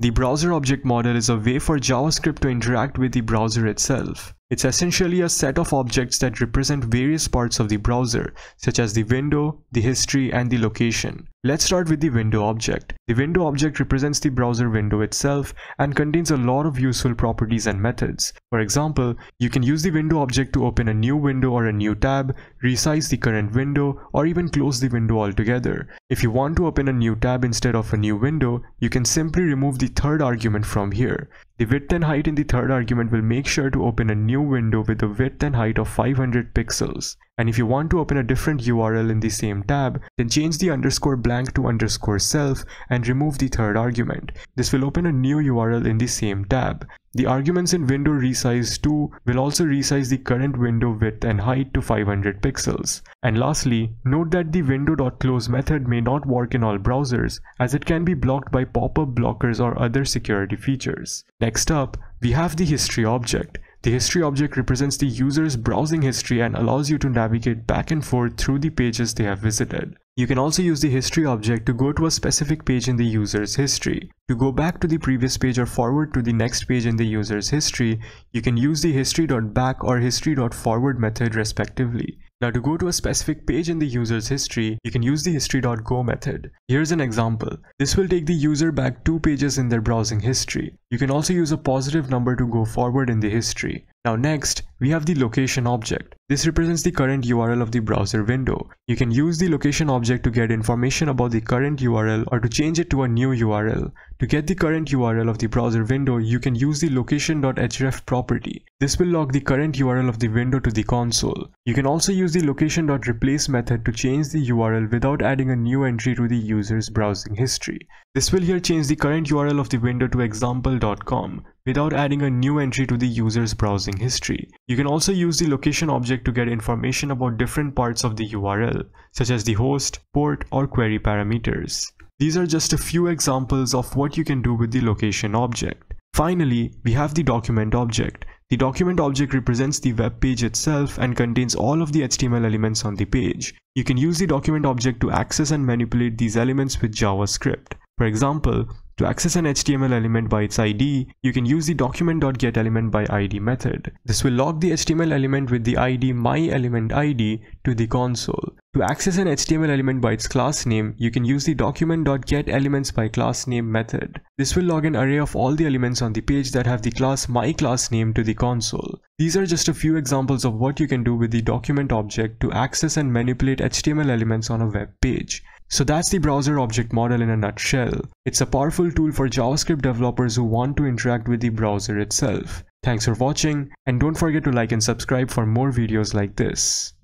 The Browser Object Model is a way for JavaScript to interact with the browser itself. It's essentially a set of objects that represent various parts of the browser, such as the window, the history, and the location. Let's start with the window object. The window object represents the browser window itself and contains a lot of useful properties and methods. For example, you can use the window object to open a new window or a new tab, resize the current window, or even close the window altogether. If you want to open a new tab instead of a new window, you can simply remove the third argument from here. The width and height in the third argument will make sure to open a new window with a width and height of 500 pixels. And if you want to open a different URL in the same tab, then change the underscore blank to underscore self and remove the third argument. This will open a new URL in the same tab. The arguments in window resize to will also resize the current window width and height to 500 pixels. And lastly, note that the window.close method may not work in all browsers, as it can be blocked by pop-up blockers or other security features. Next up, we have the history object. The history object represents the user's browsing history and allows you to navigate back and forth through the pages they have visited. You can also use the history object to go to a specific page in the user's history. To go back to the previous page or forward to the next page in the user's history, you can use the history.back or history.forward method respectively. Now, to go to a specific page in the user's history, you can use the history.go method. Here's an example. This will take the user back 2 pages in their browsing history. You can also use a positive number to go forward in the history. Now next, we have the location object. This represents the current URL of the browser window. You can use the location object to get information about the current URL or to change it to a new URL. To get the current URL of the browser window, you can use the location.href property. This will log the current URL of the window to the console. You can also use the location.replace method to change the URL without adding a new entry to the user's browsing history. This will here change the current URL of the window to example.com without adding a new entry to the user's browsing history. You can also use the location object to get information about different parts of the URL, such as the host, port, or query parameters. These are just a few examples of what you can do with the location object. Finally, we have the document object. The document object represents the web page itself and contains all of the HTML elements on the page. You can use the document object to access and manipulate these elements with JavaScript. For example, to access an HTML element by its ID, you can use the document.getElementById method. This will log the HTML element with the ID myElementId to the console. To access an HTML element by its class name, you can use the document.getElementsByClassName method. This will log an array of all the elements on the page that have the class myClassName to the console. These are just a few examples of what you can do with the document object to access and manipulate HTML elements on a web page. So that's the Browser Object Model in a nutshell. It's a powerful tool for JavaScript developers who want to interact with the browser itself. Thanks for watching, and don't forget to like and subscribe for more videos like this.